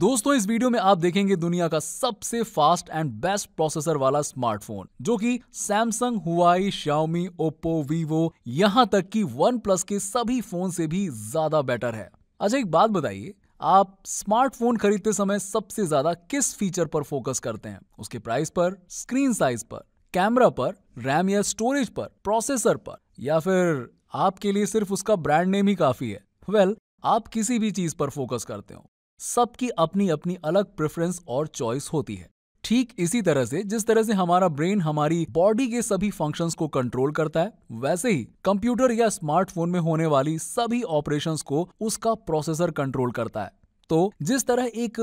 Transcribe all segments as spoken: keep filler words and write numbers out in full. दोस्तों इस वीडियो में आप देखेंगे दुनिया का सबसे फास्ट एंड बेस्ट प्रोसेसर वाला स्मार्टफोन जो कि Samsung, Huawei, Xiaomi, Oppo, Vivo यहां तक कि वन प्लस के सभी फोन से भी ज्यादा बेटर है। अच्छा एक बात बताइए, आप स्मार्टफोन खरीदते समय सबसे ज्यादा किस फीचर पर फोकस करते हैं? उसके प्राइस पर, स्क्रीन साइज पर, कैमरा पर, रैम या स्टोरेज पर, प्रोसेसर पर, या फिर आपके लिए सिर्फ उसका ब्रांड नेम ही काफी है? वेल well, आप किसी भी चीज पर फोकस करते हो, सबकी अपनी अपनी अलग प्रेफरेंस और चॉइस होती है। ठीक इसी तरह से जिस तरह से हमारा ब्रेन हमारी बॉडी के सभी फंक्शंस को कंट्रोल करता है, वैसे ही कंप्यूटर या स्मार्टफोन में होने वाली सभी ऑपरेशंस को उसका प्रोसेसर कंट्रोल करता है। तो जिस तरह एक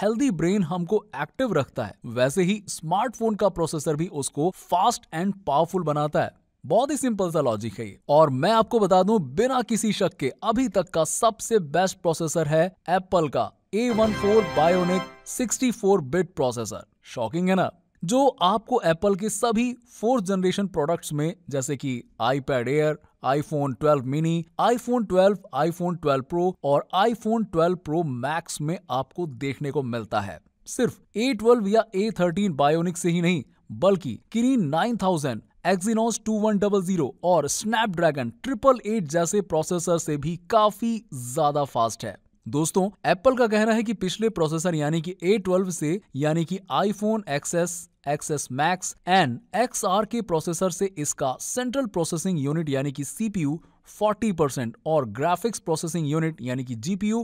हेल्दी ब्रेन हमको एक्टिव रखता है, वैसे ही स्मार्टफोन का प्रोसेसर भी उसको फास्ट एंड पावरफुल बनाता है। बहुत ही सिंपल सा लॉजिक है ये। और मैं आपको बता दूं, बिना किसी शक के अभी तक का सबसे बेस्ट प्रोसेसर है एप्पल का ए चौदह bionic sixty four bit processor. Shocking है ना? जो आपको एप्पल के सभी फोर्थ जनरेशन प्रोडक्ट्स में जैसे कि iPad Air, iPhone twelve mini, iPhone twelve, iPhone twelve pro और आईफोन ट्वेल्व प्रो मैक्स में आपको देखने को मिलता है। सिर्फ ए ट्वेल्व या ए थर्टीन बायोनिक से ही नहीं, बल्कि Kirin nine thousand, Exynos two one double zero और स्नैपड्रैगन एट एट एट जैसे प्रोसेसर से भी काफी ज्यादा फास्ट है। दोस्तों एप्पल का कहना है कि पिछले प्रोसेसर यानी कि ए ट्वेल्व से यानी कि iPhone XS, XS Max and XR के प्रोसेसर से इसका सेंट्रल प्रोसेसिंग यूनिट यानी कि सीपीयू फोर्टी परसेंट और ग्राफिक्स प्रोसेसिंग यूनिट यानी कि जीपीयू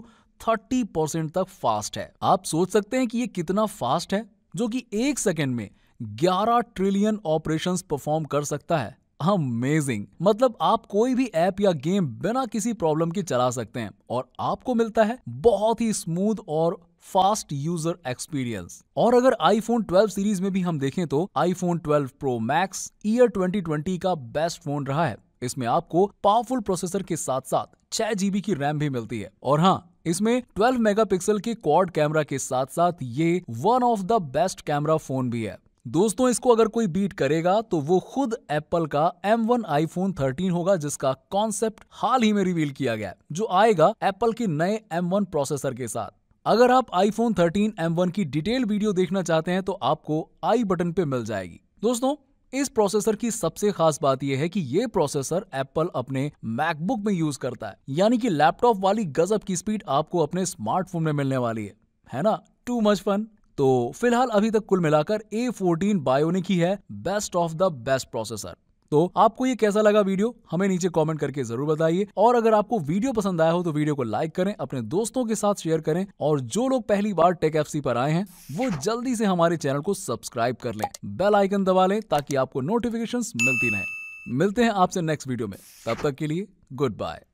थर्टी परसेंट तक फास्ट है। आप सोच सकते हैं कि ये कितना फास्ट है, जो कि एक सेकेंड में ग्यारह ट्रिलियन ऑपरेशंस परफॉर्म कर सकता है। अमेजिंग! मतलब आप कोई भी ऐप या गेम बिना किसी प्रॉब्लम के चला सकते हैं और आपको मिलता है बहुत ही स्मूथ और फास्ट यूजर एक्सपीरियंस। और अगर आईफोन ट्वेल्व सीरीज में भी हम देखें तो iPhone twelve pro max year twenty twenty का बेस्ट फोन रहा है। इसमें आपको पावरफुल प्रोसेसर के साथ साथ छह जीबी की रैम भी मिलती है और हाँ, इसमें ट्वेल्व मेगापिक्सल के क्वाड कैमरा के साथ साथ ये one of the best camera phone भी है। दोस्तों इसको अगर कोई बीट करेगा तो वो खुद एप्पल का एम वन आईफोन थर्टीन होगा, जिसका कॉन्सेप्ट हाल ही में रिवील किया गया है, जो आएगा एप्पल के नए एम वन प्रोसेसर के साथ। अगर आप आईफोन थर्टीन एम वन की डिटेल वीडियो देखना चाहते हैं तो आपको आई बटन पे मिल जाएगी। दोस्तों इस प्रोसेसर की सबसे खास बात यह है कि ये प्रोसेसर एप्पल अपने मैकबुक में यूज करता है, यानी कि लैपटॉप वाली गजब की स्पीड आपको अपने स्मार्टफोन में मिलने वाली है, है ना? Too much fun. तो फिलहाल अभी तक कुल मिलाकर ए चौदह बायोनिक ही है best of the best processor. तो आपको ये कैसा लगा वीडियो, हमें नीचे कमेंट करके जरूर बताइए। और अगर आपको वीडियो पसंद आया हो तो वीडियो को लाइक करें, अपने दोस्तों के साथ शेयर करें और जो लोग पहली बार टेक एफ सी पर आए हैं वो जल्दी से हमारे चैनल को सब्सक्राइब कर लें, बेल आइकन दबा लें ताकि आपको नोटिफिकेशंस मिलती रहें। मिलते हैं आपसे नेक्स्ट वीडियो में, तब तक के लिए गुड बाय।